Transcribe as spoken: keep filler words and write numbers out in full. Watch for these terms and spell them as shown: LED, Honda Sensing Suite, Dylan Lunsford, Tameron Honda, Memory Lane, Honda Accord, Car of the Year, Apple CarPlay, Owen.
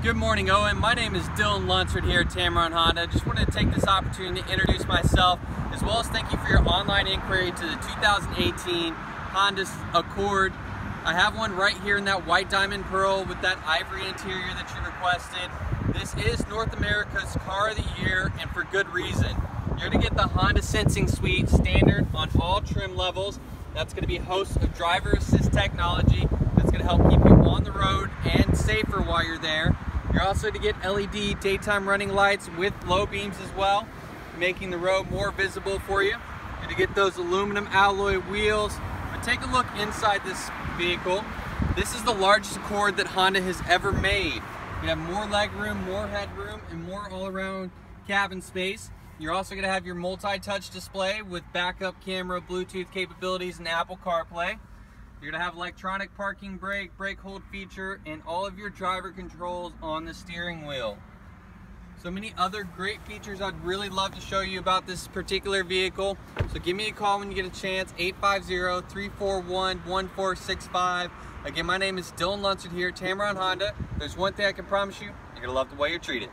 Good morning, Owen. My name is Dylan Lunsford here at Tameron Honda. Just wanted to take this opportunity to introduce myself, as well as thank you for your online inquiry to the two thousand eighteen Honda Accord. I have one right here in that white diamond pearl with that ivory interior that you requested. This is North America's Car of the Year, and for good reason. You're going to get the Honda Sensing Suite standard on all trim levels. That's going to be a host of driver assist technology that's going to help keep you on the road and safer while you're there. You're also to get L E D daytime running lights with low beams as well, making the road more visible for you. You're to get those aluminum alloy wheels. But take a look inside this vehicle. This is the largest Accord that Honda has ever made. You have more leg room, more headroom, and more all-around cabin space. You're also going to have your multi-touch display with backup camera, Bluetooth capabilities, and Apple CarPlay. You're going to have electronic parking brake, brake hold feature, and all of your driver controls on the steering wheel. So many other great features I'd really love to show you about this particular vehicle. So give me a call when you get a chance, eight five zero, three four one, one four six five. Again, my name is Dylan Lunsford here at Tameron Honda. There's one thing I can promise you, you're going to love the way you're treated.